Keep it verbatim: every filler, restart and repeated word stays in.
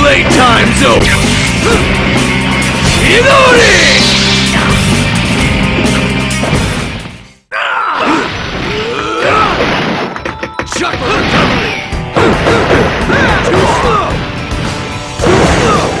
Playtime's over! Chidori! Chakra recovery! Too slow! Too slow!